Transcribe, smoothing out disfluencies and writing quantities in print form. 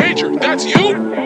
Major, that's you?